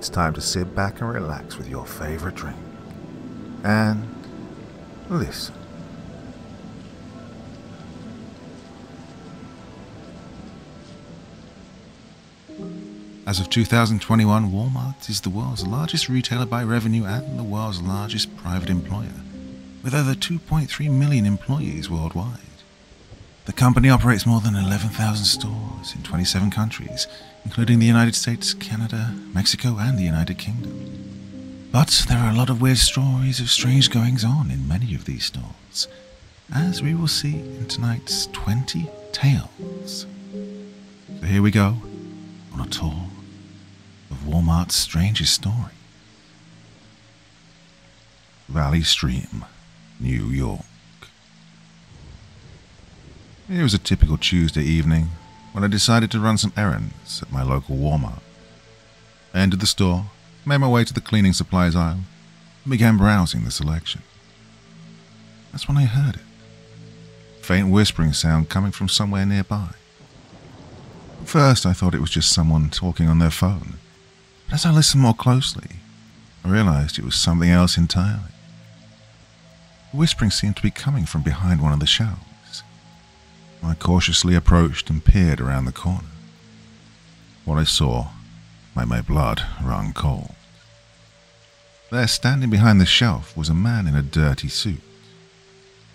It's time to sit back and relax with your favorite drink and listen. As of 2021, Walmart is the world's largest retailer by revenue and the world's largest private employer, with over 2.3 million employees worldwide. The company operates more than 11,000 stores in 27 countries, including the United States, Canada, Mexico, and the United Kingdom. But there are a lot of weird stories of strange goings-on in many of these stores, as we will see in tonight's 20 tales. So here we go on a tour of Walmart's strangest story. Valley Stream, New York. It was a typical Tuesday evening when I decided to run some errands at my local Walmart. I entered the store, made my way to the cleaning supplies aisle, and began browsing the selection. That's when I heard it. A faint whispering sound coming from somewhere nearby. At first, I thought it was just someone talking on their phone, but as I listened more closely, I realized it was something else entirely. The whispering seemed to be coming from behind one of the shelves. I cautiously approached and peered around the corner. What I saw made my blood run cold. There, standing behind the shelf, was a man in a dirty suit.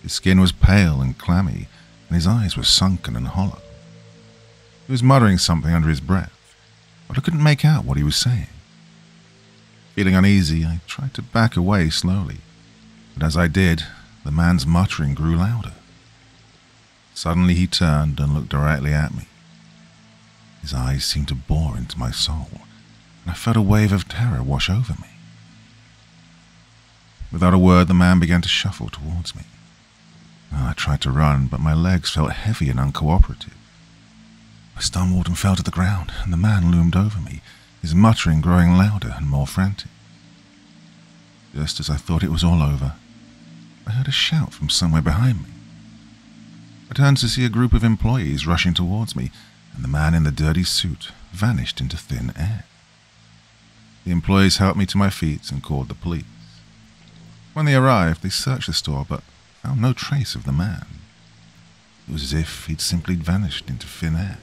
His skin was pale and clammy, and his eyes were sunken and hollow. He was muttering something under his breath, but I couldn't make out what he was saying. Feeling uneasy, I tried to back away slowly, but as I did, the man's muttering grew louder. Suddenly he turned and looked directly at me. His eyes seemed to bore into my soul, and I felt a wave of terror wash over me. Without a word, the man began to shuffle towards me. I tried to run, but my legs felt heavy and uncooperative. I stumbled and fell to the ground, and the man loomed over me, his muttering growing louder and more frantic. Just as I thought it was all over, I heard a shout from somewhere behind me. I turned to see a group of employees rushing towards me, and the man in the dirty suit vanished into thin air. The employees helped me to my feet and called the police. When they arrived, they searched the store but found no trace of the man. It was as if he'd simply vanished into thin air.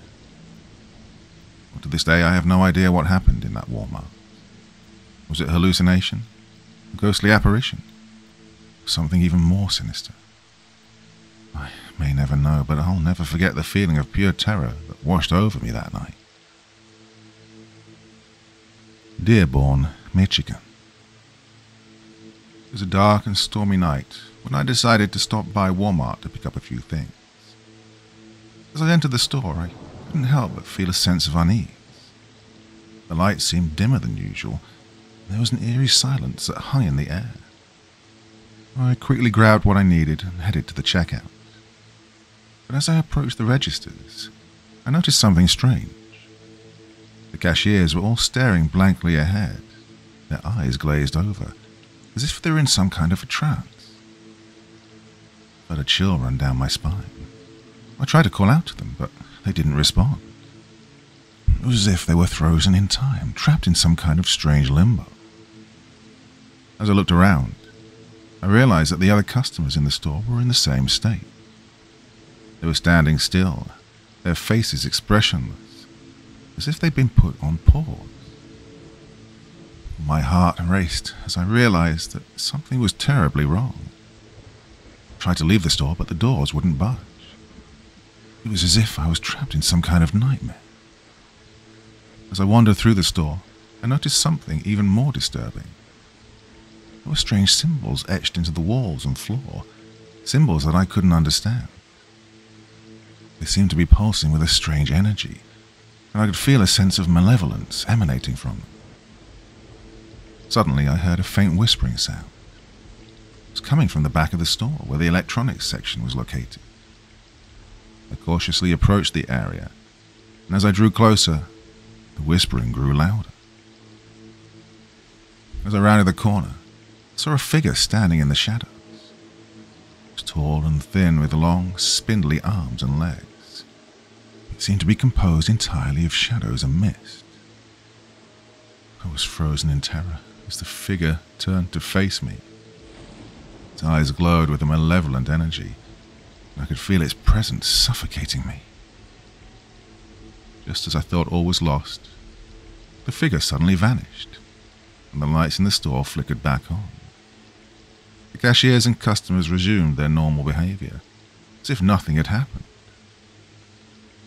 To this day, I have no idea what happened in that Walmart. Was it a hallucination? A ghostly apparition? Something even more sinister? I may never know, but I'll never forget the feeling of pure terror that washed over me that night. Dearborn, Michigan. It was a dark and stormy night when I decided to stop by Walmart to pick up a few things. As I entered the store, I couldn't help but feel a sense of unease. The light seemed dimmer than usual, and there was an eerie silence that hung in the air. I quickly grabbed what I needed and headed to the checkout. But as I approached the registers, I noticed something strange. The cashiers were all staring blankly ahead, their eyes glazed over, as if they were in some kind of a trance. I felt a chill run down my spine. I tried to call out to them, but they didn't respond. It was as if they were frozen in time, trapped in some kind of strange limbo. As I looked around, I realized that the other customers in the store were in the same state. They were standing still, their faces expressionless, as if they'd been put on pause. My heart raced as I realized that something was terribly wrong. I tried to leave the store, but the doors wouldn't budge. It was as if I was trapped in some kind of nightmare. As I wandered through the store, I noticed something even more disturbing. There were strange symbols etched into the walls and floor, symbols that I couldn't understand. They seemed to be pulsing with a strange energy, and I could feel a sense of malevolence emanating from them. Suddenly, I heard a faint whispering sound. It was coming from the back of the store, where the electronics section was located. I cautiously approached the area, and as I drew closer, the whispering grew louder. As I rounded the corner, I saw a figure standing in the shadows. It was tall and thin, with long, spindly arms and legs. It seemed to be composed entirely of shadows and mist. I was frozen in terror as the figure turned to face me. Its eyes glowed with a malevolent energy, and I could feel its presence suffocating me. Just as I thought all was lost, the figure suddenly vanished, and the lights in the store flickered back on. The cashiers and customers resumed their normal behavior, as if nothing had happened.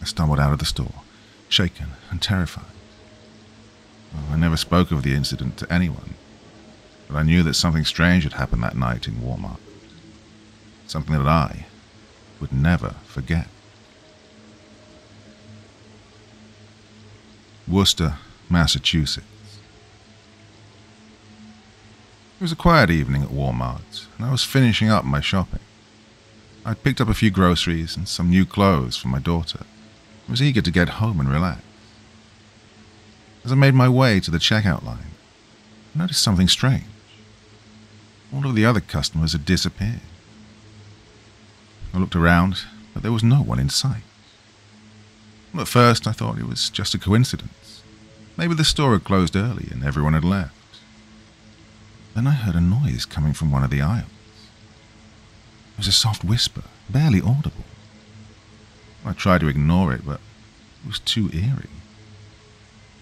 I stumbled out of the store, shaken and terrified. Well, I never spoke of the incident to anyone, but I knew that something strange had happened that night in Walmart, something that I would never forget. Worcester, Massachusetts. It was a quiet evening at Walmart, and I was finishing up my shopping. I'd picked up a few groceries and some new clothes for my daughter, and was eager to get home and relax. As I made my way to the checkout line, I noticed something strange. All of the other customers had disappeared. I looked around, but there was no one in sight. Well, at first, I thought it was just a coincidence. Maybe the store had closed early and everyone had left. Then I heard a noise coming from one of the aisles. It was a soft whisper, barely audible. I tried to ignore it, but it was too eerie.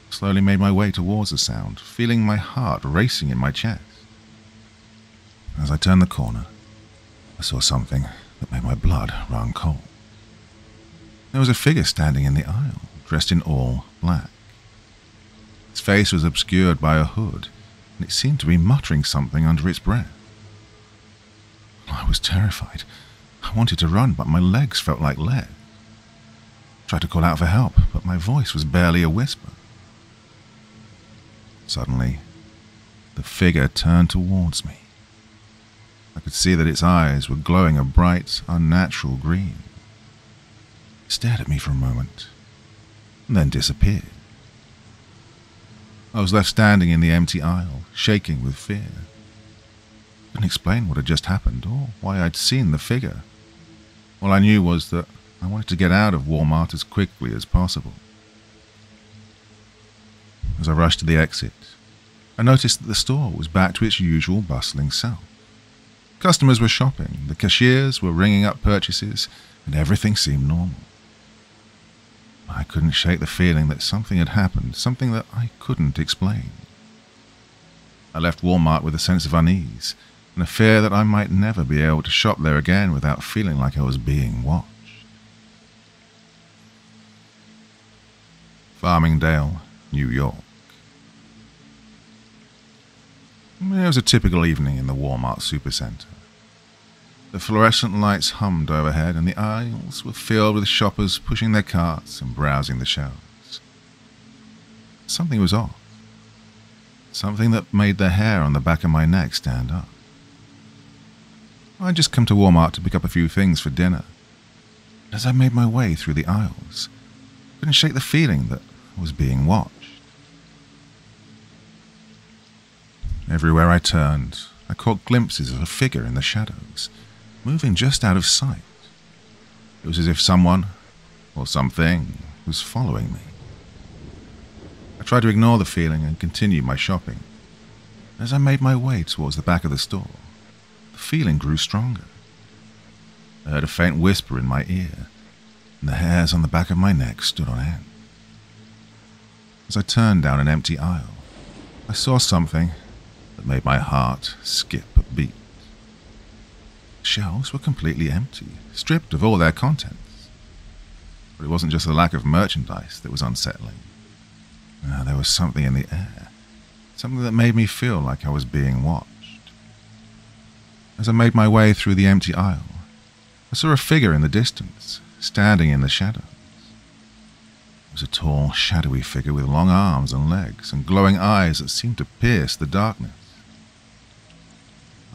I slowly made my way towards the sound, feeling my heart racing in my chest. As I turned the corner, I saw something that made my blood run cold. There was a figure standing in the aisle, dressed in all black. Its face was obscured by a hood, and it seemed to be muttering something under its breath. I was terrified. I wanted to run, but my legs felt like lead. I tried to call out for help, but my voice was barely a whisper. Suddenly, the figure turned towards me. I could see that its eyes were glowing a bright, unnatural green. It stared at me for a moment, and then disappeared. I was left standing in the empty aisle, shaking with fear. I couldn't explain what had just happened or why I'd seen the figure. All I knew was that I wanted to get out of Walmart as quickly as possible. As I rushed to the exit, I noticed that the store was back to its usual bustling self. Customers were shopping, the cashiers were ringing up purchases, and everything seemed normal. I couldn't shake the feeling that something had happened, something that I couldn't explain. I left Walmart with a sense of unease, and a fear that I might never be able to shop there again without feeling like I was being watched. Farmingdale, New York. It was a typical evening in the Walmart supercenter. The fluorescent lights hummed overhead, and the aisles were filled with shoppers pushing their carts and browsing the shelves. Something was off. Something that made the hair on the back of my neck stand up. I'd just come to Walmart to pick up a few things for dinner. As I made my way through the aisles, I couldn't shake the feeling that I was being watched. Everywhere I turned, I caught glimpses of a figure in the shadows, moving just out of sight. It was as if someone, or something, was following me. I tried to ignore the feeling and continued my shopping. As I made my way towards the back of the store, the feeling grew stronger. I heard a faint whisper in my ear, and the hairs on the back of my neck stood on end. As I turned down an empty aisle, I saw something that made my heart skip a beat. The shelves were completely empty, stripped of all their contents. But it wasn't just the lack of merchandise that was unsettling. No, there was something in the air, something that made me feel like I was being watched. As I made my way through the empty aisle, I saw a figure in the distance, standing in the shadows. It was a tall, shadowy figure with long arms and legs and glowing eyes that seemed to pierce the darkness.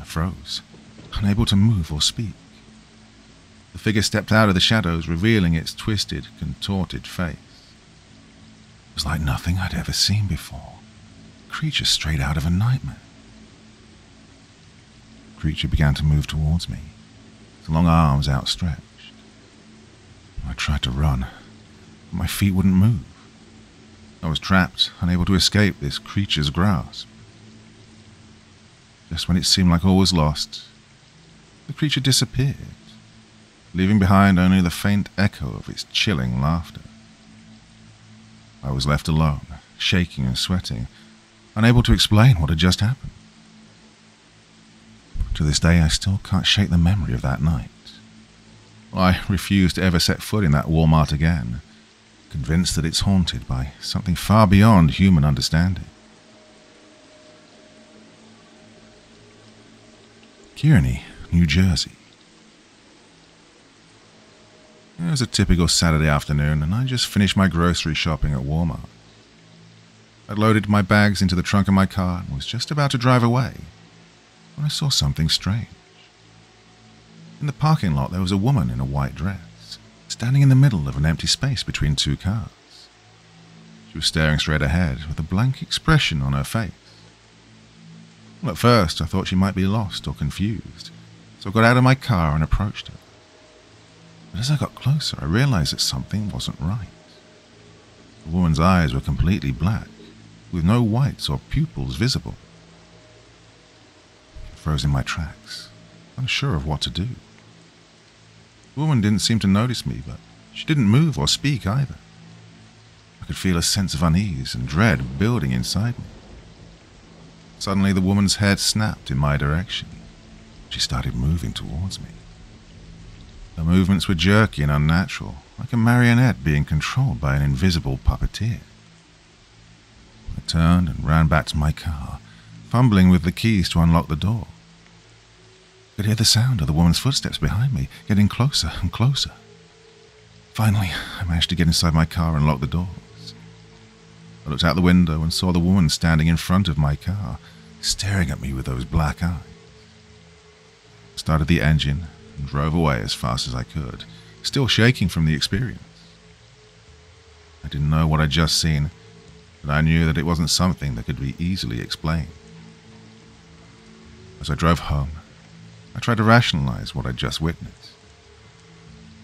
I froze, unable to move or speak. The figure stepped out of the shadows, revealing its twisted, contorted face. It was like nothing I'd ever seen before. A creature straight out of a nightmare. The creature began to move towards me, its long arms outstretched. I tried to run, but my feet wouldn't move. I was trapped, unable to escape this creature's grasp. Just when it seemed like all was lost, the creature disappeared, leaving behind only the faint echo of its chilling laughter. I was left alone, shaking and sweating, unable to explain what had just happened. To this day, I still can't shake the memory of that night. I refuse to ever set foot in that Walmart again, convinced that it's haunted by something far beyond human understanding. Kearney, New Jersey. It was a typical Saturday afternoon, and I just finished my grocery shopping at Walmart. I'd loaded my bags into the trunk of my car and was just about to drive away when I saw something strange. In the parking lot, there was a woman in a white dress, standing in the middle of an empty space between two cars. She was staring straight ahead with a blank expression on her face. Well, at first, I thought she might be lost or confused, so I got out of my car and approached her. But as I got closer, I realized that something wasn't right. The woman's eyes were completely black, with no whites or pupils visible. I froze in my tracks, unsure of what to do. The woman didn't seem to notice me, but she didn't move or speak either. I could feel a sense of unease and dread building inside me. Suddenly, the woman's head snapped in my direction. She started moving towards me. Her movements were jerky and unnatural, like a marionette being controlled by an invisible puppeteer. I turned and ran back to my car, fumbling with the keys to unlock the door. I could hear the sound of the woman's footsteps behind me, getting closer and closer. Finally, I managed to get inside my car and lock the doors. I looked out the window and saw the woman standing in front of my car, staring at me with those black eyes. I started the engine and drove away as fast as I could, still shaking from the experience. I didn't know what I'd just seen, but I knew that it wasn't something that could be easily explained. As I drove home, I tried to rationalize what I'd just witnessed.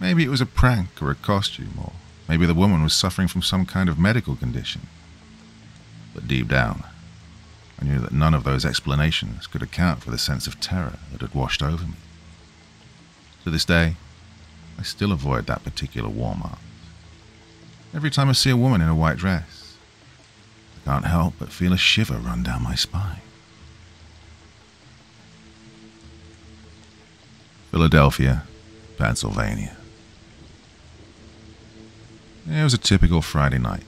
Maybe it was a prank or a costume, or maybe the woman was suffering from some kind of medical condition. But deep down, I knew that none of those explanations could account for the sense of terror that had washed over me. To this day, I still avoid that particular Walmart. Every time I see a woman in a white dress, I can't help but feel a shiver run down my spine. Philadelphia, Pennsylvania. It was a typical Friday night,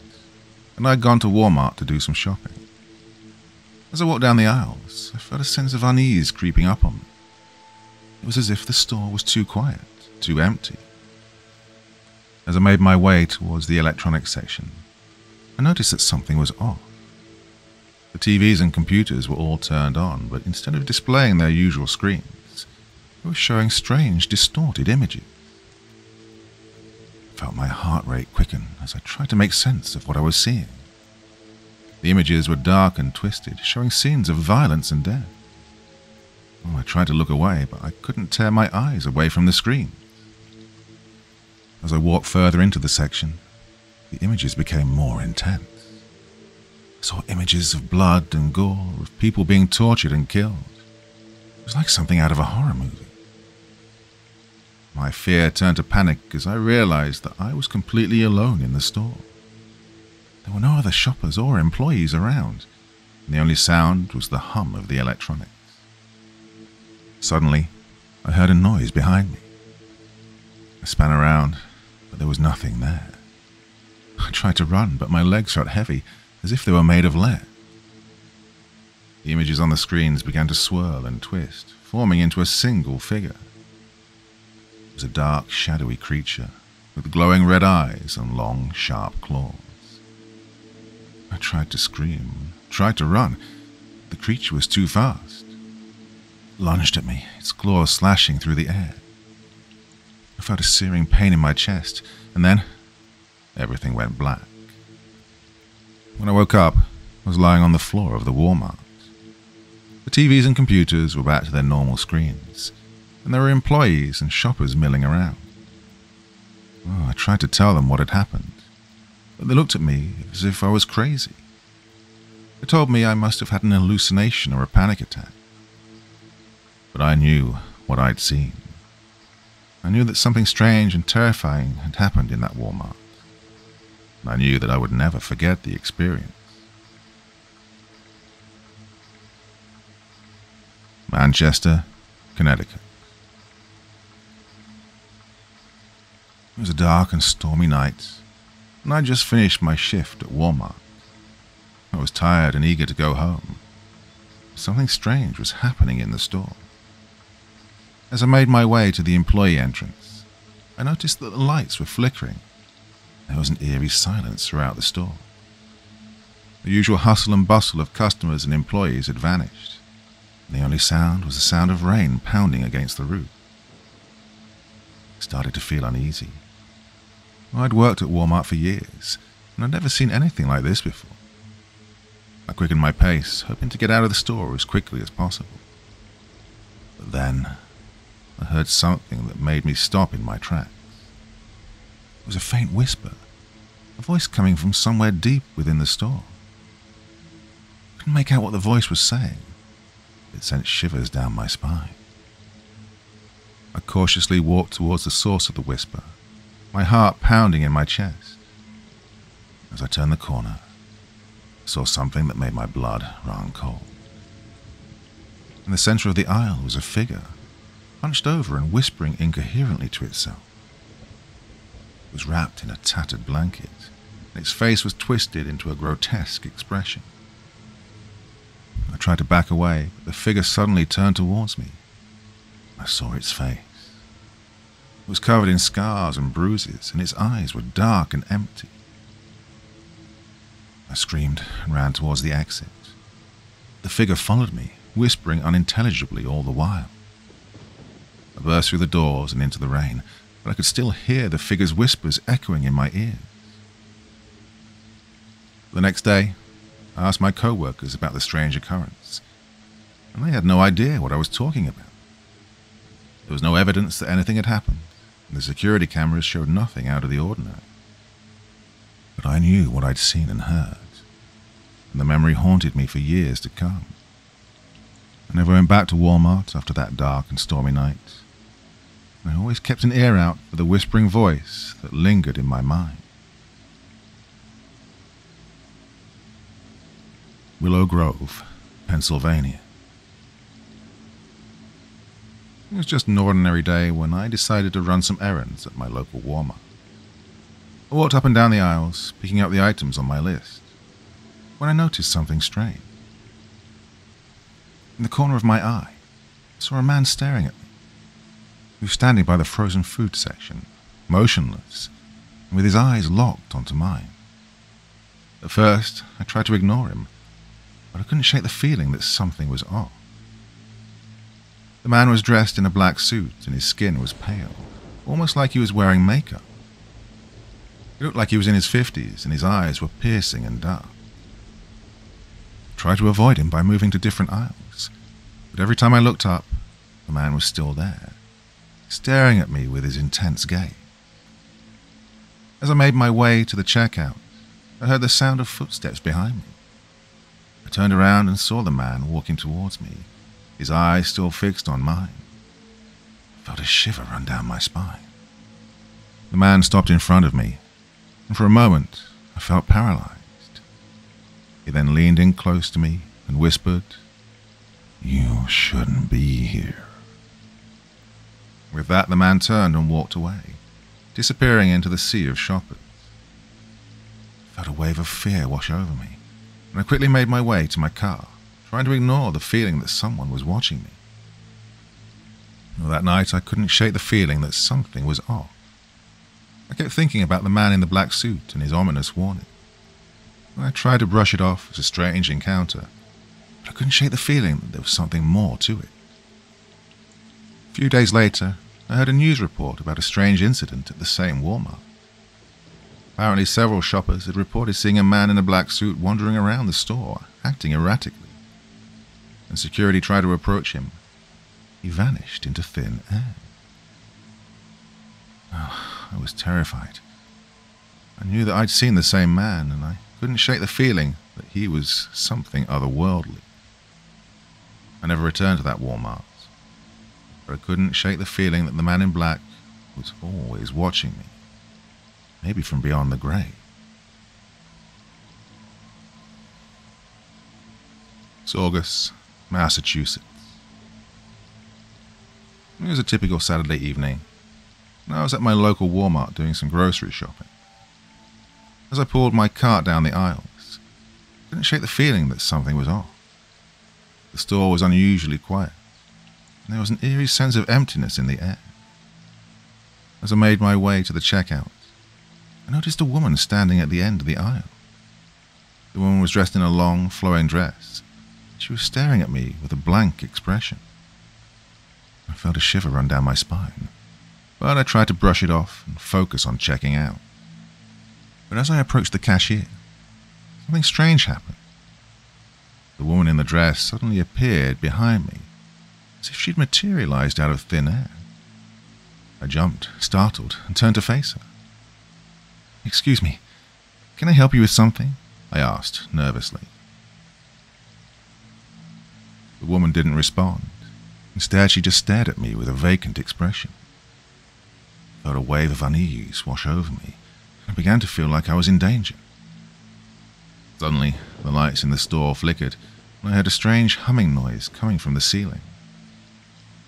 and I'd gone to Walmart to do some shopping. As I walked down the aisles, I felt a sense of unease creeping up on me. It was as if the store was too quiet, too empty. As I made my way towards the electronics section, I noticed that something was off. The TVs and computers were all turned on, but instead of displaying their usual screens, they were showing strange, distorted images. I felt my heart rate quicken as I tried to make sense of what I was seeing. The images were dark and twisted, showing scenes of violence and death. I tried to look away, but I couldn't tear my eyes away from the screen. As I walked further into the section, the images became more intense. I saw images of blood and gore, of people being tortured and killed. It was like something out of a horror movie. My fear turned to panic as I realized that I was completely alone in the store. There were no other shoppers or employees around, and the only sound was the hum of the electronics. Suddenly, I heard a noise behind me. I spun around, but there was nothing there. I tried to run, but my legs felt heavy, as if they were made of lead. The images on the screens began to swirl and twist, forming into a single figure. It was a dark, shadowy creature, with glowing red eyes and long, sharp claws. I tried to scream, tried to run. The creature was too fast. Lunged at me, its claws slashing through the air. I felt a searing pain in my chest, and then everything went black. When I woke up, I was lying on the floor of the Walmart. The TVs and computers were back to their normal screens, and there were employees and shoppers milling around. I tried to tell them what had happened, but they looked at me as if I was crazy. They told me I must have had an hallucination or a panic attack. But I knew what I'd seen. I knew that something strange and terrifying had happened in that Walmart. And I knew that I would never forget the experience. Manchester, Connecticut. It was a dark and stormy night, and I'd just finished my shift at Walmart. I was tired and eager to go home. Something strange was happening in the store. As I made my way to the employee entrance, I noticed that the lights were flickering. There was an eerie silence throughout the store. The usual hustle and bustle of customers and employees had vanished. The only sound was the sound of rain pounding against the roof. I started to feel uneasy. I'd worked at Walmart for years, and I'd never seen anything like this before. I quickened my pace, hoping to get out of the store as quickly as possible. But then, I heard something that made me stop in my tracks. It was a faint whisper, a voice coming from somewhere deep within the store. I couldn't make out what the voice was saying. It sent shivers down my spine. I cautiously walked towards the source of the whisper, my heart pounding in my chest. As I turned the corner, I saw something that made my blood run cold. In the center of the aisle was a figure, hunched over and whispering incoherently to itself. It was wrapped in a tattered blanket, and its face was twisted into a grotesque expression. I tried to back away, but the figure suddenly turned towards me. I saw its face. It was covered in scars and bruises, and its eyes were dark and empty. I screamed and ran towards the exit. The figure followed me, whispering unintelligibly all the while. I burst through the doors and into the rain, but I could still hear the figure's whispers echoing in my ears. The next day, I asked my co-workers about the strange occurrence, and they had no idea what I was talking about. There was no evidence that anything had happened, and the security cameras showed nothing out of the ordinary. But I knew what I'd seen and heard, and the memory haunted me for years to come. I never went back to Walmart after that dark and stormy night. I always kept an ear out for the whispering voice that lingered in my mind. Willow Grove, Pennsylvania. It was just an ordinary day when I decided to run some errands at my local Walmart. I walked up and down the aisles, picking up the items on my list, when I noticed something strange. In the corner of my eye, I saw a man staring at me. He was standing by the frozen food section, motionless, and with his eyes locked onto mine. At first, I tried to ignore him, but I couldn't shake the feeling that something was off. The man was dressed in a black suit and his skin was pale, almost like he was wearing makeup. He looked like he was in his 50s and his eyes were piercing and dark. I tried to avoid him by moving to different aisles, but every time I looked up, the man was still there, staring at me with his intense gaze. As I made my way to the checkout, I heard the sound of footsteps behind me. I turned around and saw the man walking towards me, his eyes still fixed on mine. I felt a shiver run down my spine. The man stopped in front of me, and for a moment I felt paralyzed. He then leaned in close to me and whispered, "You shouldn't be here." With that, the man turned and walked away, disappearing into the sea of shoppers. I felt a wave of fear wash over me, and I quickly made my way to my car, trying to ignore the feeling that someone was watching me. Well, that night I couldn't shake the feeling that something was off. I kept thinking about the man in the black suit and his ominous warning. I tried to brush it off as a strange encounter, but I couldn't shake the feeling that there was something more to it. A few days later, I heard a news report about a strange incident at the same Walmart. Apparently, several shoppers had reported seeing a man in a black suit wandering around the store, acting erratically. When security tried to approach him, he vanished into thin air. Oh, I was terrified. I knew that I'd seen the same man, and I couldn't shake the feeling that he was something otherworldly. I never returned to that Walmart, but I couldn't shake the feeling that the man in black was always watching me, maybe from beyond the grave. It's August, Massachusetts. It was a typical Saturday evening, and I was at my local Walmart doing some grocery shopping. As I pulled my cart down the aisles, I couldn't shake the feeling that something was off. The store was unusually quiet, and there was an eerie sense of emptiness in the air. As I made my way to the checkout, I noticed a woman standing at the end of the aisle. The woman was dressed in a long, flowing dress. She was staring at me with a blank expression. I felt a shiver run down my spine, but I tried to brush it off and focus on checking out. But as I approached the cashier, something strange happened. The woman in the dress suddenly appeared behind me, as if she'd materialized out of thin air. I jumped, startled, and turned to face her. "Excuse me, can I help you with something?" I asked, nervously. The woman didn't respond. Instead, she just stared at me with a vacant expression. I felt a wave of unease wash over me. I began to feel like I was in danger. Suddenly, the lights in the store flickered, and I heard a strange humming noise coming from the ceiling.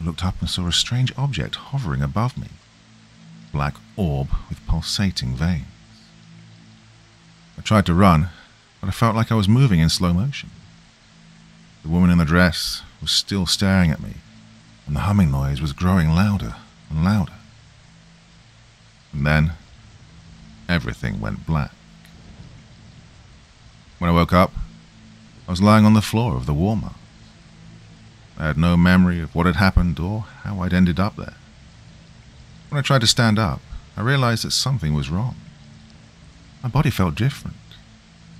I looked up and saw a strange object hovering above me, a black orb with pulsating veins. I tried to run, but I felt like I was moving in slow motion. The woman in the dress was still staring at me, and the humming noise was growing louder and louder. And then, everything went black. When I woke up, I was lying on the floor of the Walmart. I had no memory of what had happened or how I'd ended up there. When I tried to stand up, I realized that something was wrong. My body felt different,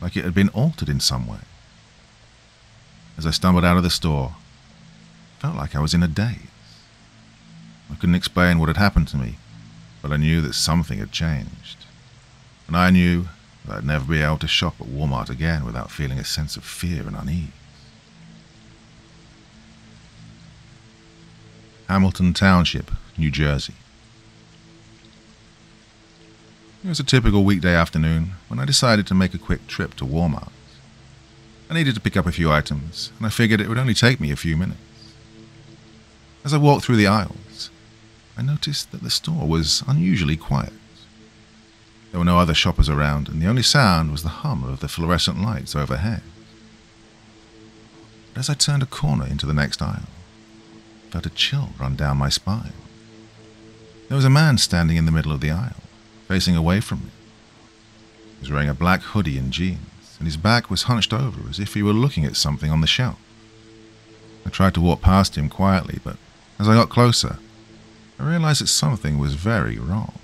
like it had been altered in some way. As I stumbled out of the store, I felt like I was in a daze. I couldn't explain what had happened to me, but I knew that something had changed. And I knew that I'd never be able to shop at Walmart again without feeling a sense of fear and unease. Hamilton Township, New Jersey. It was a typical weekday afternoon when I decided to make a quick trip to Walmart. I needed to pick up a few items, and I figured it would only take me a few minutes. As I walked through the aisles, I noticed that the store was unusually quiet. There were no other shoppers around, and the only sound was the hum of the fluorescent lights overhead. But as I turned a corner into the next aisle, I felt a chill run down my spine. There was a man standing in the middle of the aisle, facing away from me. He was wearing a black hoodie and jeans, and his back was hunched over as if he were looking at something on the shelf. I tried to walk past him quietly, but as I got closer, I realized that something was very wrong.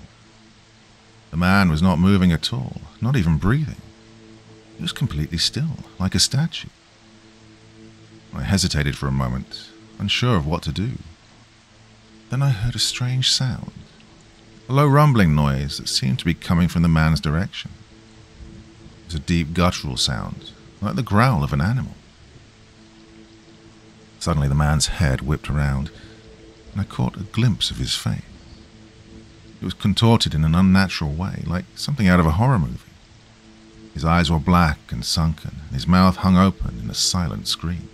The man was not moving at all, not even breathing. He was completely still, like a statue. I hesitated for a moment, unsure of what to do. Then I heard a strange sound, a low rumbling noise that seemed to be coming from the man's direction. It was a deep guttural sound, like the growl of an animal. Suddenly the man's head whipped around, and I caught a glimpse of his face. It was contorted in an unnatural way, like something out of a horror movie. His eyes were black and sunken, and his mouth hung open in a silent scream.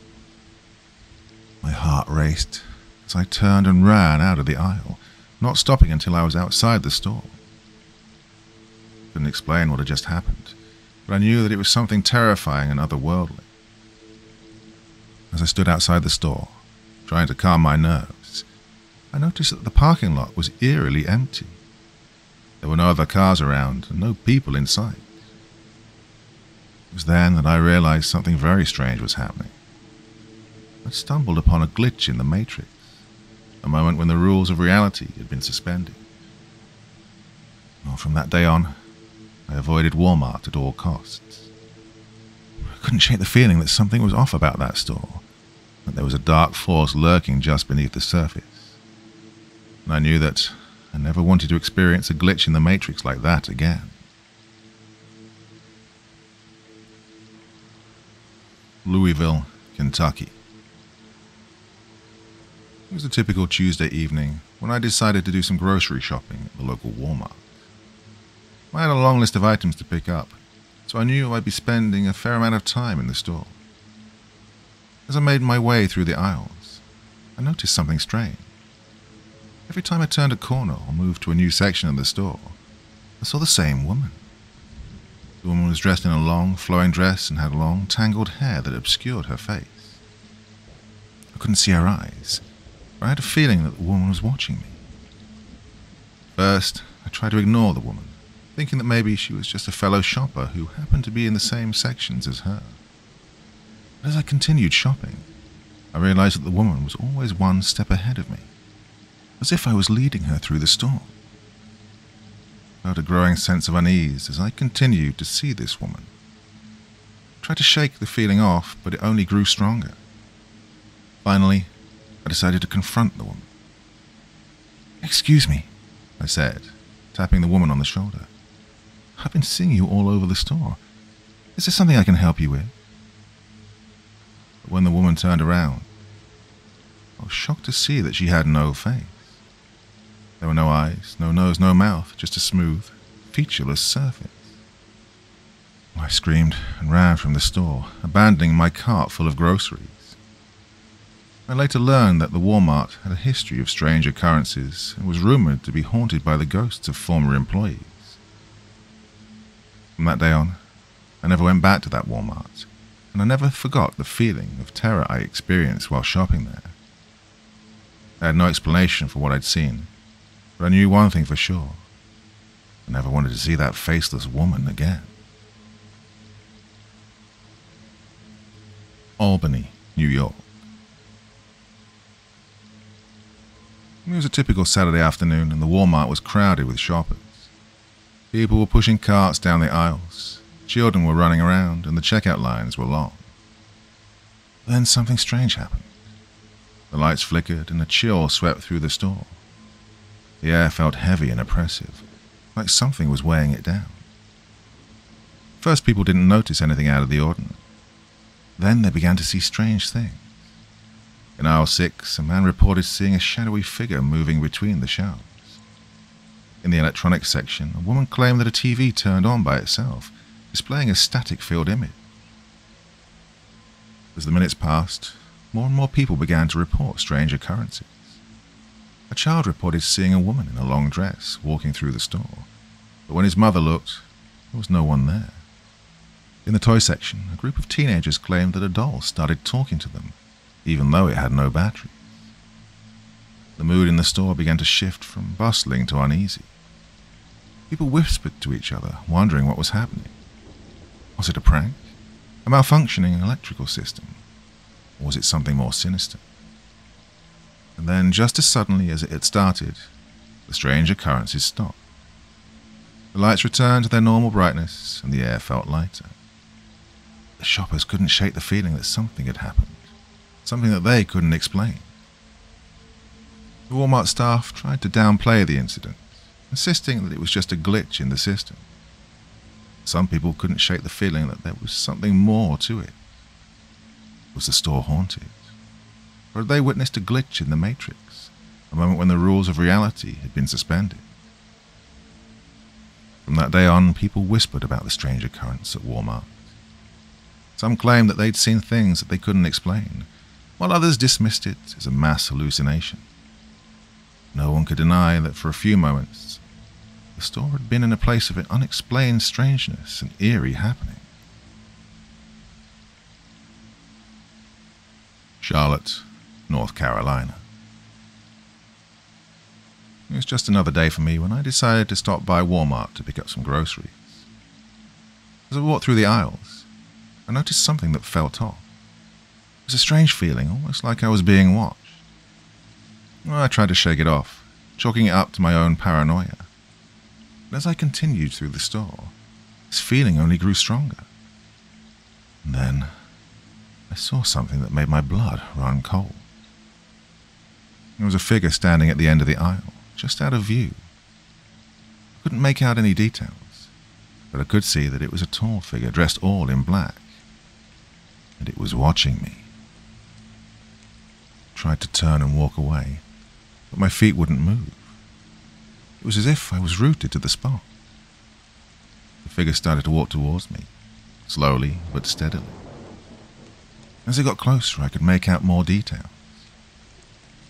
My heart raced as I turned and ran out of the aisle, not stopping until I was outside the store. I couldn't explain what had just happened, but I knew that it was something terrifying and otherworldly. As I stood outside the store, trying to calm my nerves, I noticed that the parking lot was eerily empty. There were no other cars around and no people in sight. It was then that I realized something very strange was happening. I stumbled upon a glitch in the Matrix, a moment when the rules of reality had been suspended. Well, from that day on, I avoided Walmart at all costs. I couldn't shake the feeling that something was off about that store, that there was a dark force lurking just beneath the surface. And I knew that I never wanted to experience a glitch in the Matrix like that again. Louisville, Kentucky. It was a typical Tuesday evening when I decided to do some grocery shopping at the local Walmart. I had a long list of items to pick up, so I knew I'd be spending a fair amount of time in the store. As I made my way through the aisles, I noticed something strange. Every time I turned a corner or moved to a new section of the store, I saw the same woman. The woman was dressed in a long, flowing dress and had long, tangled hair that obscured her face. I couldn't see her eyes, but I had a feeling that the woman was watching me. First, I tried to ignore the woman, thinking that maybe she was just a fellow shopper who happened to be in the same sections as her. But as I continued shopping, I realized that the woman was always one step ahead of me, as if I was leading her through the store. I felt a growing sense of unease as I continued to see this woman. I tried to shake the feeling off, but it only grew stronger. Finally, I decided to confront the woman. "Excuse me," I said, tapping the woman on the shoulder. "I've been seeing you all over the store. Is there something I can help you with?" But when the woman turned around, I was shocked to see that she had no face. There were no eyes, no nose, no mouth, just a smooth, featureless surface. I screamed and ran from the store, abandoning my cart full of groceries. I later learned that the Walmart had a history of strange occurrences and was rumored to be haunted by the ghosts of former employees. From that day on, I never went back to that Walmart, and I never forgot the feeling of terror I experienced while shopping there. I had no explanation for what I'd seen, but I knew one thing for sure. I never wanted to see that faceless woman again. Albany, New York. It was a typical Saturday afternoon and the Walmart was crowded with shoppers. People were pushing carts down the aisles, children were running around, and the checkout lines were long. Then something strange happened. The lights flickered and a chill swept through the store. The air felt heavy and oppressive, like something was weighing it down. First, people didn't notice anything out of the ordinary. Then they began to see strange things. In aisle 6, a man reported seeing a shadowy figure moving between the shelves. In the electronics section, a woman claimed that a TV turned on by itself, displaying a static field image. As the minutes passed, more and more people began to report strange occurrences. A child reported seeing a woman in a long dress walking through the store, but when his mother looked, there was no one there. In the toy section, a group of teenagers claimed that a doll started talking to them, even though it had no batteries. The mood in the store began to shift from bustling to uneasy. People whispered to each other, wondering what was happening. Was it a prank? A malfunctioning electrical system? Or was it something more sinister? And then, just as suddenly as it had started, the strange occurrences stopped. The lights returned to their normal brightness, and the air felt lighter. The shoppers couldn't shake the feeling that something had happened, something that they couldn't explain. The Walmart staff tried to downplay the incident, insisting that it was just a glitch in the system. Some people couldn't shake the feeling that there was something more to it. Was the store haunted? Or had they witnessed a glitch in the matrix, a moment when the rules of reality had been suspended? From that day on, people whispered about the strange occurrence at Walmart. Some claimed that they'd seen things that they couldn't explain, while others dismissed it as a mass hallucination. No one could deny that for a few moments, the store had been in a place of an unexplained strangeness and eerie happening. Charlotte, North Carolina. It was just another day for me when I decided to stop by Walmart to pick up some groceries. As I walked through the aisles, I noticed something that felt off. It was a strange feeling, almost like I was being watched. I tried to shake it off, chalking it up to my own paranoia. But as I continued through the store, this feeling only grew stronger. And then I saw something that made my blood run cold. There was a figure standing at the end of the aisle, just out of view. I couldn't make out any details, but I could see that it was a tall figure dressed all in black. and it was watching me. I tried to turn and walk away, but my feet wouldn't move. It was as if I was rooted to the spot. The figure started to walk towards me, slowly but steadily. As it got closer, I could make out more details.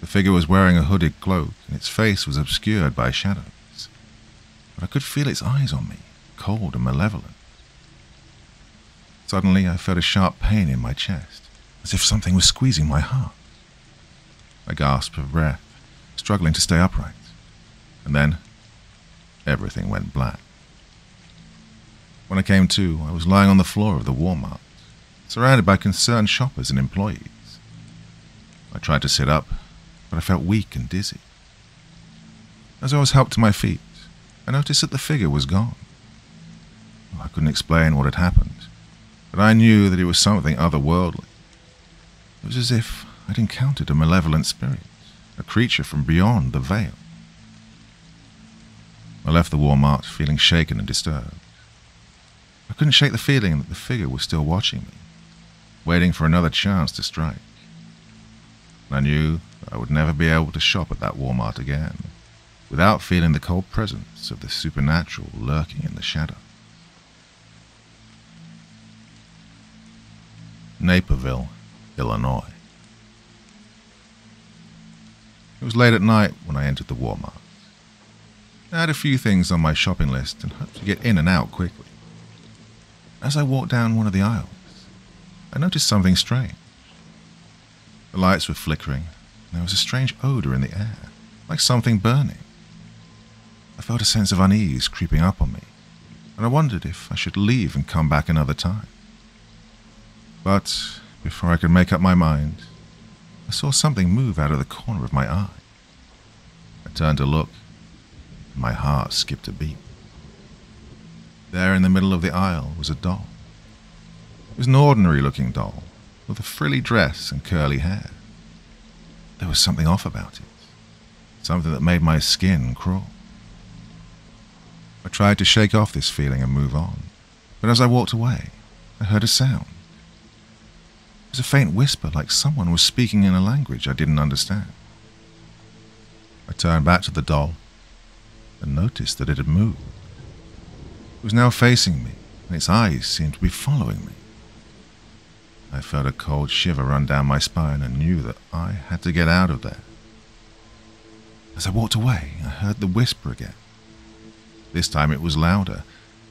The figure was wearing a hooded cloak, and its face was obscured by shadows. But I could feel its eyes on me, cold and malevolent. Suddenly, I felt a sharp pain in my chest, as if something was squeezing my heart. I gasped for breath, struggling to stay upright. And then, everything went black. When I came to, I was lying on the floor of the Walmart, surrounded by concerned shoppers and employees. I tried to sit up, but I felt weak and dizzy. As I was helped to my feet, I noticed that the figure was gone. I couldn't explain what had happened, but I knew that it was something otherworldly. It was as if I'd encountered a malevolent spirit, a creature from beyond the veil. I left the Walmart feeling shaken and disturbed. I couldn't shake the feeling that the figure was still watching me, waiting for another chance to strike. And I knew that I would never be able to shop at that Walmart again without feeling the cold presence of the supernatural lurking in the shadow. Naperville, Illinois. It was late at night when I entered the Walmart. I had a few things on my shopping list and hoped to get in and out quickly. As I walked down one of the aisles, I noticed something strange. The lights were flickering, and there was a strange odor in the air, like something burning. I felt a sense of unease creeping up on me, and I wondered if I should leave and come back another time. But before I could make up my mind, I saw something move out of the corner of my eye. I turned to look. My heart skipped a beat. There in the middle of the aisle was a doll. It was an ordinary-looking doll with a frilly dress and curly hair. There was something off about it, something that made my skin crawl. I tried to shake off this feeling and move on, but as I walked away, I heard a sound. It was a faint whisper, like someone was speaking in a language I didn't understand. I turned back to the doll and noticed that it had moved. It was now facing me, and its eyes seemed to be following me. I felt a cold shiver run down my spine and knew that I had to get out of there. As I walked away, I heard the whisper again. This time it was louder,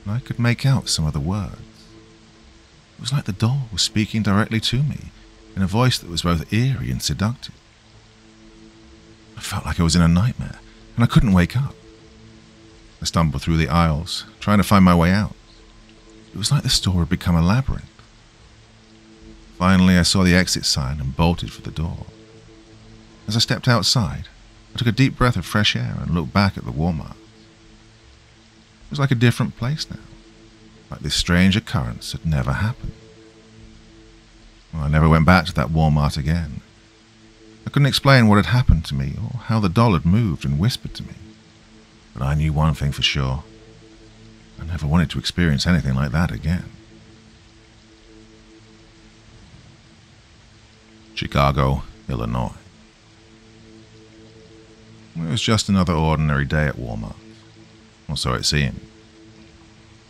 and I could make out some of the words. It was like the doll was speaking directly to me, in a voice that was both eerie and seductive. I felt like I was in a nightmare, and I couldn't wake up. I stumbled through the aisles, trying to find my way out. It was like the store had become a labyrinth. Finally, I saw the exit sign and bolted for the door. As I stepped outside, I took a deep breath of fresh air and looked back at the Walmart. It was like a different place now, like this strange occurrence had never happened. Well, I never went back to that Walmart again. I couldn't explain what had happened to me or how the doll had moved and whispered to me. But I knew one thing for sure. I never wanted to experience anything like that again. Chicago, Illinois. It was just another ordinary day at Walmart, or so it seemed.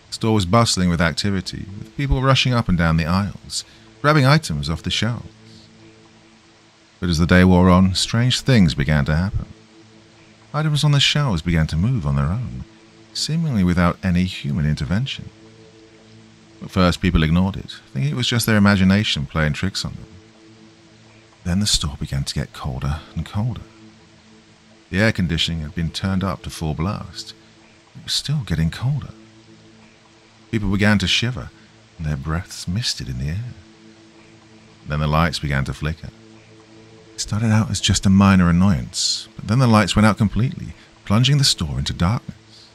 The store was bustling with activity, with people rushing up and down the aisles, grabbing items off the shelves. But as the day wore on, strange things began to happen. Items on the shelves began to move on their own, seemingly without any human intervention. At first, people ignored it, thinking it was just their imagination playing tricks on them. Then the store began to get colder and colder. The air conditioning had been turned up to full blast. It was still getting colder. People began to shiver, and their breaths misted in the air. Then the lights began to flicker. It started out as just a minor annoyance, but then the lights went out completely, plunging the store into darkness.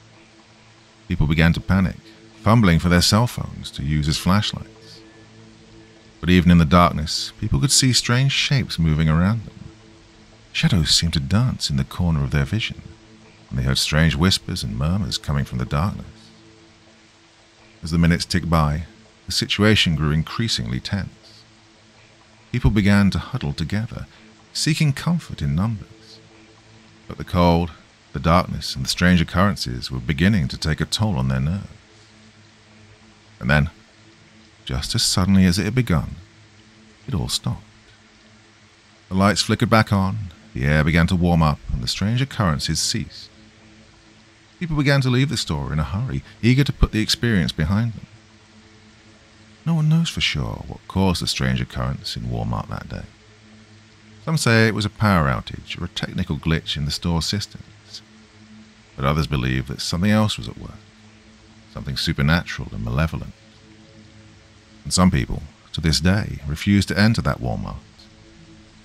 People began to panic, fumbling for their cell phones to use as flashlights. But even in the darkness, people could see strange shapes moving around them. Shadows seemed to dance in the corner of their vision, and they heard strange whispers and murmurs coming from the darkness. As the minutes ticked by, the situation grew increasingly tense. people began to huddle together, seeking comfort in numbers. But the cold, the darkness, and the strange occurrences were beginning to take a toll on their nerves. And then, just as suddenly as it had begun, it all stopped. The lights flickered back on, the air began to warm up, and the strange occurrences ceased. People began to leave the store in a hurry, eager to put the experience behind them. No one knows for sure what caused the strange occurrence in Walmart that day. Some say it was a power outage or a technical glitch in the store systems, but others believe that something else was at work, something supernatural and malevolent. And some people, to this day, refuse to enter that Walmart,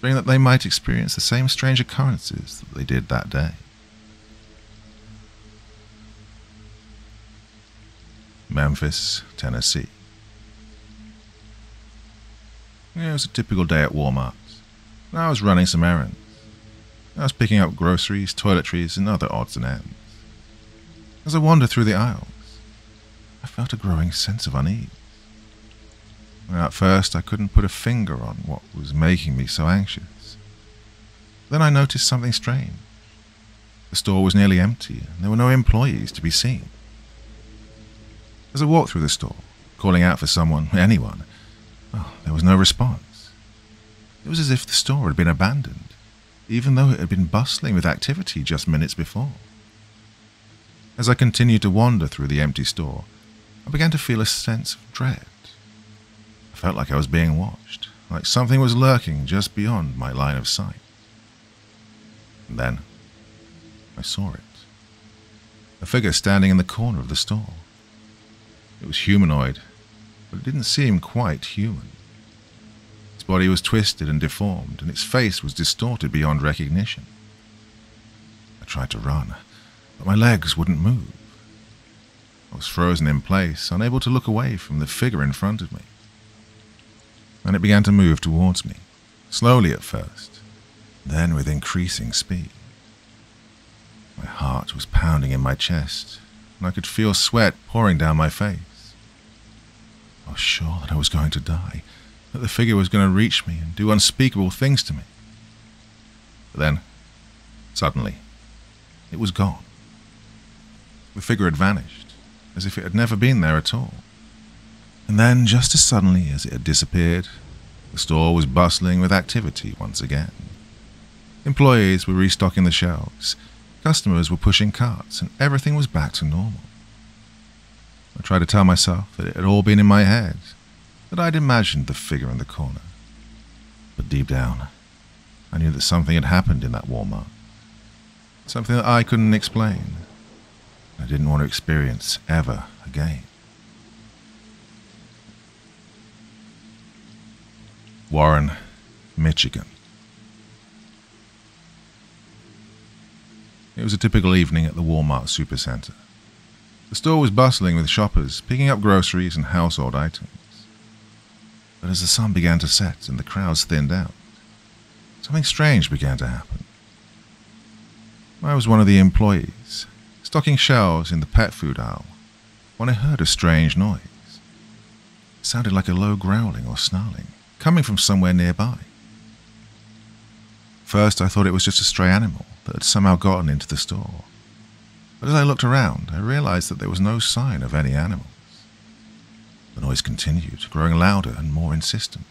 fearing that they might experience the same strange occurrences that they did that day. Memphis, Tennessee. It was a typical day at Walmart, and I was running some errands. I was picking up groceries, toiletries, and other odds and ends. As I wandered through the aisles, I felt a growing sense of unease. At first, I couldn't put a finger on what was making me so anxious. Then I noticed something strange. The store was nearly empty, and there were no employees to be seen. As I walked through the store, calling out for someone, anyone, there was no response. It was as if the store had been abandoned, even though it had been bustling with activity just minutes before. As I continued to wander through the empty store, I began to feel a sense of dread. I felt like I was being watched, like something was lurking just beyond my line of sight. And then, I saw it. A figure standing in the corner of the store. It was humanoid, but it didn't seem quite human. Its body was twisted and deformed, and its face was distorted beyond recognition. I tried to run, but my legs wouldn't move. I was frozen in place, unable to look away from the figure in front of me. And it began to move towards me, slowly at first, then with increasing speed. My heart was pounding in my chest, and I could feel sweat pouring down my face. I was sure that I was going to die, that the figure was going to reach me and do unspeakable things to me. But then, suddenly, it was gone. The figure had vanished, as if it had never been there at all. And then, just as suddenly as it had disappeared, the store was bustling with activity once again. Employees were restocking the shelves, customers were pushing carts, and everything was back to normal. I tried to tell myself that it had all been in my head, that I'd imagined the figure in the corner. But deep down, I knew that something had happened in that Walmart. Something that I couldn't explain. I didn't want to experience ever again. Warren, Michigan. It was a typical evening at the Walmart Supercenter. The store was bustling with shoppers, picking up groceries and household items. But as the sun began to set and the crowds thinned out, something strange began to happen. I was one of the employees, stocking shelves in the pet food aisle, when I heard a strange noise. It sounded like a low growling or snarling, coming from somewhere nearby. First, I thought it was just a stray animal that had somehow gotten into the store. But as I looked around, I realized that there was no sign of any animals. The noise continued, growing louder and more insistent.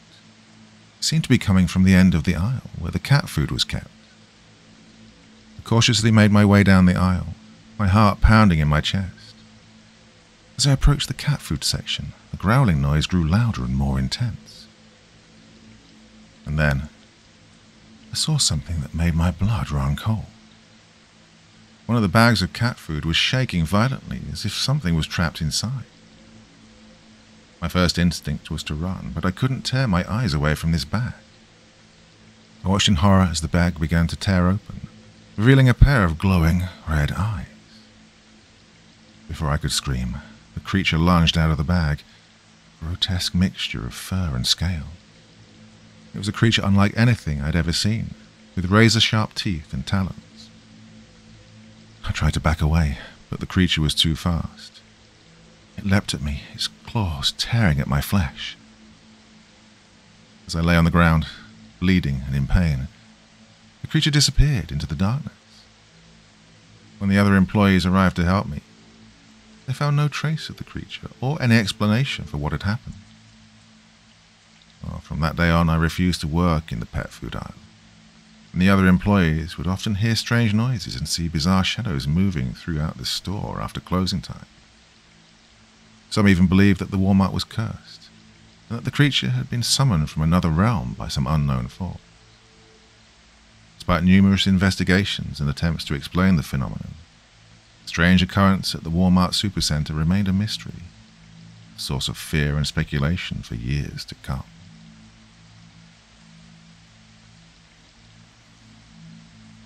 It seemed to be coming from the end of the aisle, where the cat food was kept. I cautiously made my way down the aisle, my heart pounding in my chest. As I approached the cat food section, the growling noise grew louder and more intense. And then, I saw something that made my blood run cold. One of the bags of cat food was shaking violently, as if something was trapped inside. My first instinct was to run, but I couldn't tear my eyes away from this bag. I watched in horror as the bag began to tear open, revealing a pair of glowing red eyes. Before I could scream, the creature lunged out of the bag, a grotesque mixture of fur and scale. It was a creature unlike anything I'd ever seen, with razor-sharp teeth and talons. I tried to back away, but the creature was too fast. It leapt at me, its claws tearing at my flesh. as I lay on the ground, bleeding and in pain. The creature disappeared into the darkness. When the other employees arrived to help me, they found no trace of the creature or any explanation for what had happened. Well, from that day on, I refused to work in the pet food aisle, and the other employees would often hear strange noises and see bizarre shadows moving throughout the store after closing time. Some even believed that the Walmart was cursed, and that the creature had been summoned from another realm by some unknown force. Despite numerous investigations and attempts to explain the phenomenon, the strange occurrence at the Walmart Supercenter remained a mystery, a source of fear and speculation for years to come.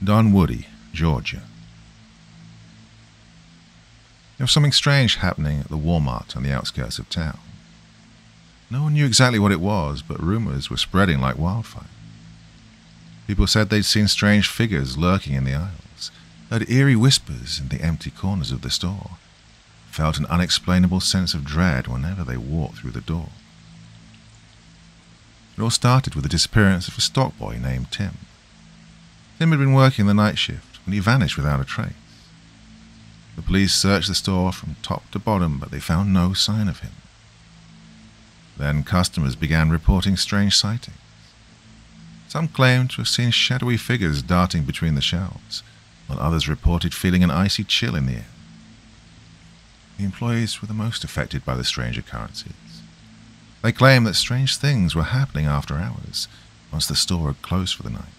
Dunwoody, Georgia. There was something strange happening at the Walmart on the outskirts of town. No one knew exactly what it was, but rumors were spreading like wildfire. People said they'd seen strange figures lurking in the aisles, heard eerie whispers in the empty corners of the store, felt an unexplainable sense of dread whenever they walked through the door. It all started with the disappearance of a stock boy named Tim. Tim had been working the night shift when he vanished without a trace. The police searched the store from top to bottom, but they found no sign of him. Then customers began reporting strange sightings. Some claimed to have seen shadowy figures darting between the shelves, while others reported feeling an icy chill in the air. The employees were the most affected by the strange occurrences. They claimed that strange things were happening after hours, once the store had closed for the night.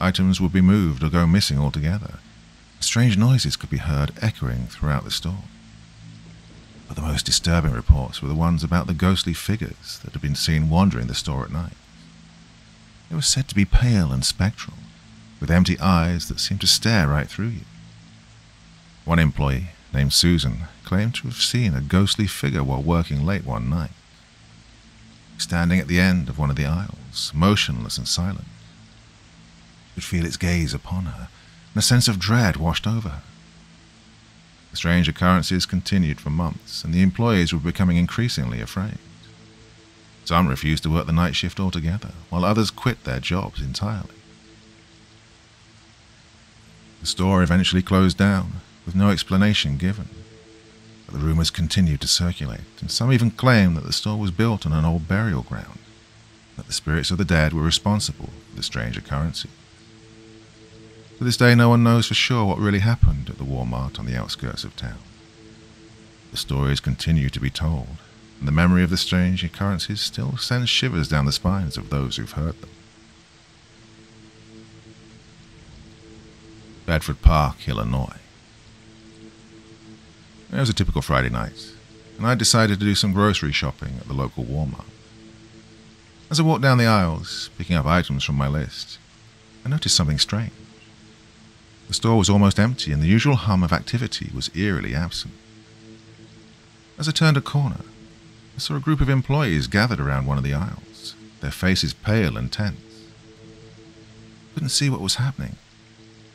Items would be moved or go missing altogether. Strange noises could be heard echoing throughout the store. But the most disturbing reports were the ones about the ghostly figures that had been seen wandering the store at night. They were said to be pale and spectral, with empty eyes that seemed to stare right through you. One employee, named Susan, claimed to have seen a ghostly figure while working late one night. Standing at the end of one of the aisles, motionless and silent, could feel its gaze upon her, and a sense of dread washed over her. The strange occurrences continued for months, and the employees were becoming increasingly afraid. Some refused to work the night shift altogether, while others quit their jobs entirely. The store eventually closed down, with no explanation given, but the rumors continued to circulate, and some even claimed that the store was built on an old burial ground, and that the spirits of the dead were responsible for the strange occurrences. To this day, no one knows for sure what really happened at the Walmart on the outskirts of town. The stories continue to be told, and the memory of the strange occurrences still sends shivers down the spines of those who've heard them. Bedford Park, Illinois. It was a typical Friday night, and I decided to do some grocery shopping at the local Walmart. As I walked down the aisles, picking up items from my list, I noticed something strange. The store was almost empty, and the usual hum of activity was eerily absent. As I turned a corner, I saw a group of employees gathered around one of the aisles, their faces pale and tense. I couldn't see what was happening,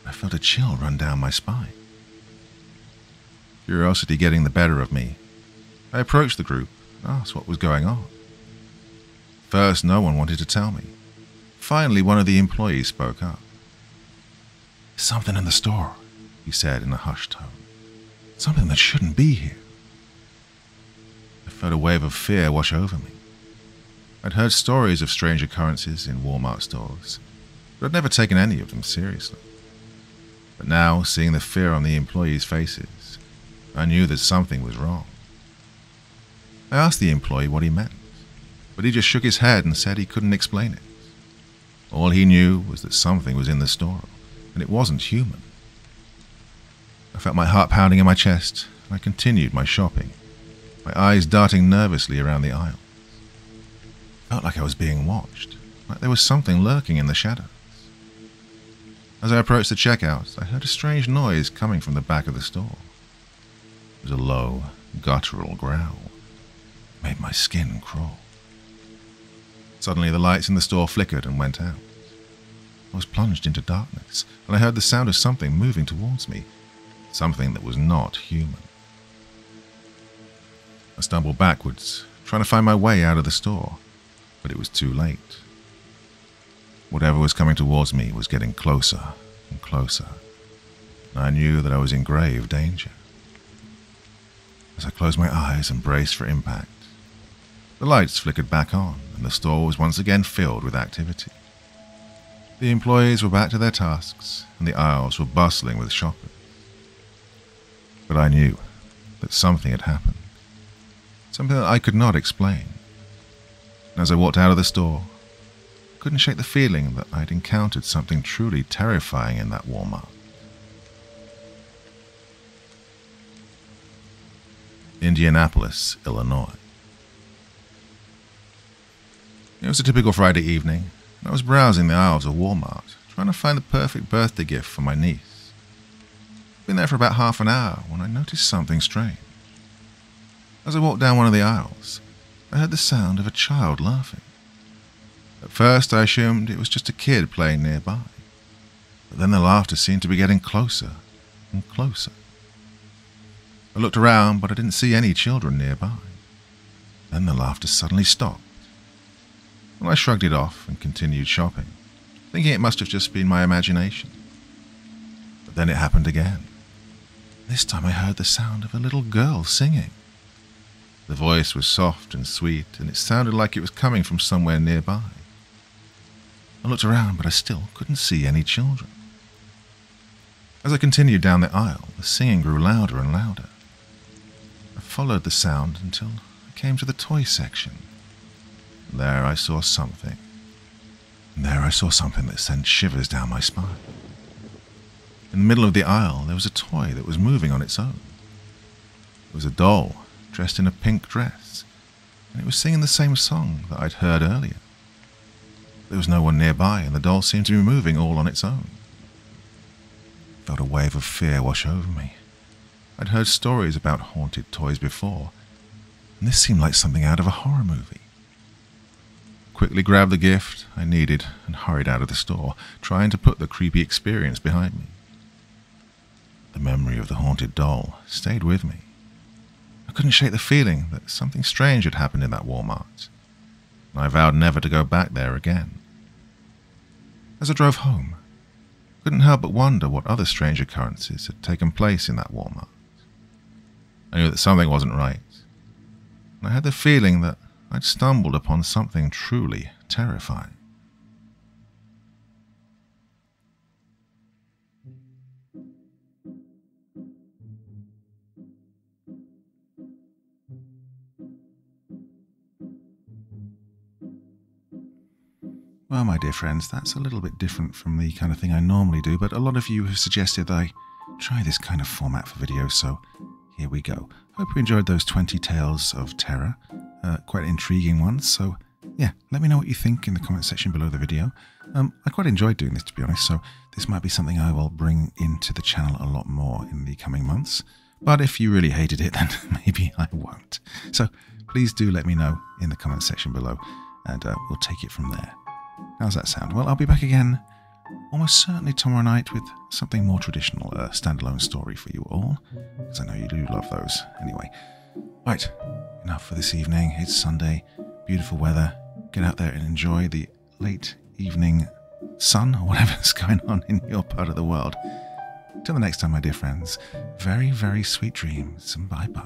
but I felt a chill run down my spine. Curiosity getting the better of me, I approached the group and asked what was going on. First, no one wanted to tell me. Finally, one of the employees spoke up. "Something in the store," he said in a hushed tone. "Something that shouldn't be here." I felt a wave of fear wash over me. I'd heard stories of strange occurrences in Walmart stores, but I'd never taken any of them seriously. But now, seeing the fear on the employees' faces, I knew that something was wrong. I asked the employee what he meant, but he just shook his head and said he couldn't explain it. All he knew was that something was in the store, and it wasn't human. I felt my heart pounding in my chest, and I continued my shopping, my eyes darting nervously around the aisle. I felt like I was being watched, like there was something lurking in the shadows. As I approached the checkout, I heard a strange noise coming from the back of the store. It was a low, guttural growl. It made my skin crawl. Suddenly, the lights in the store flickered and went out. I was plunged into darkness, and I heard the sound of something moving towards me, something that was not human. I stumbled backwards, trying to find my way out of the store, but it was too late. Whatever was coming towards me was getting closer and closer, and I knew that I was in grave danger. As I closed my eyes and braced for impact, the lights flickered back on, and the store was once again filled with activity. The employees were back to their tasks, and the aisles were bustling with shoppers. But I knew that something had happened, something that I could not explain. And as I walked out of the store, I couldn't shake the feeling that I'd encountered something truly terrifying in that Walmart. Indianapolis, Illinois. It was a typical Friday evening, and I was browsing the aisles of Walmart, trying to find the perfect birthday gift for my niece. I'd been there for about half an hour when I noticed something strange. As I walked down one of the aisles, I heard the sound of a child laughing. At first I assumed it was just a kid playing nearby, but then the laughter seemed to be getting closer and closer. I looked around, but I didn't see any children nearby. Then the laughter suddenly stopped. Well, I shrugged it off and continued shopping, thinking it must have just been my imagination. But then it happened again. This time I heard the sound of a little girl singing. The voice was soft and sweet, and it sounded like it was coming from somewhere nearby. I looked around, but I still couldn't see any children. As I continued down the aisle, the singing grew louder and louder. I followed the sound until I came to the toy section. There I saw something. And there I saw something that sent shivers down my spine. In the middle of the aisle, there was a toy that was moving on its own. It was a doll dressed in a pink dress, and it was singing the same song that I'd heard earlier. There was no one nearby, and the doll seemed to be moving all on its own. I felt a wave of fear wash over me. I'd heard stories about haunted toys before, and this seemed like something out of a horror movie. Quickly grabbed the gift I needed and hurried out of the store, trying to put the creepy experience behind me. The memory of the haunted doll stayed with me. I couldn't shake the feeling that something strange had happened in that Walmart, and I vowed never to go back there again. As I drove home, I couldn't help but wonder what other strange occurrences had taken place in that Walmart. I knew that something wasn't right, and I had the feeling that I'd stumbled upon something truly terrifying. Well, my dear friends, that's a little bit different from the kind of thing I normally do, but a lot of you have suggested that I try this kind of format for videos, so here we go. Hope you enjoyed those 20 tales of terror. Quite intriguing ones, so yeah, let me know what you think in the comment section below the video. I quite enjoyed doing this, to be honest, so this might be something I will bring into the channel a lot more in the coming months. But if you really hated it, then maybe I won't. So please do let me know in the comment section below, and we'll take it from there. How's that sound? Well, I'll be back again almost certainly tomorrow night with something more traditional, a standalone story for you all, because I know you do love those. Anyway, right, enough for this evening. It's Sunday, beautiful weather. Get out there and enjoy the late evening sun or whatever's going on in your part of the world. Till the next time, my dear friends, very, very sweet dreams, and bye-bye.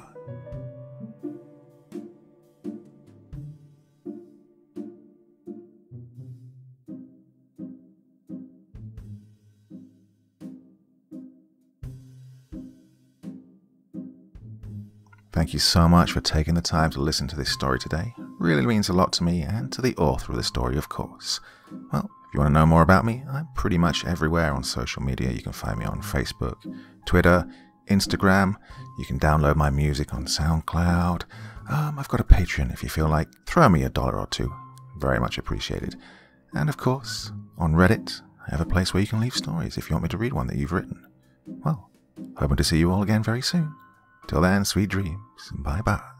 Thank you so much for taking the time to listen to this story today. It really means a lot to me and to the author of the story, of course. Well, if you want to know more about me, I'm pretty much everywhere on social media. You can find me on Facebook, Twitter, Instagram. You can download my music on SoundCloud. I've got a Patreon if you feel like. Throw me $1 or $2. Very much appreciated. And of course, on Reddit, I have a place where you can leave stories if you want me to read one that you've written. Well, hoping to see you all again very soon. Till then, sweet dreams, and bye-bye.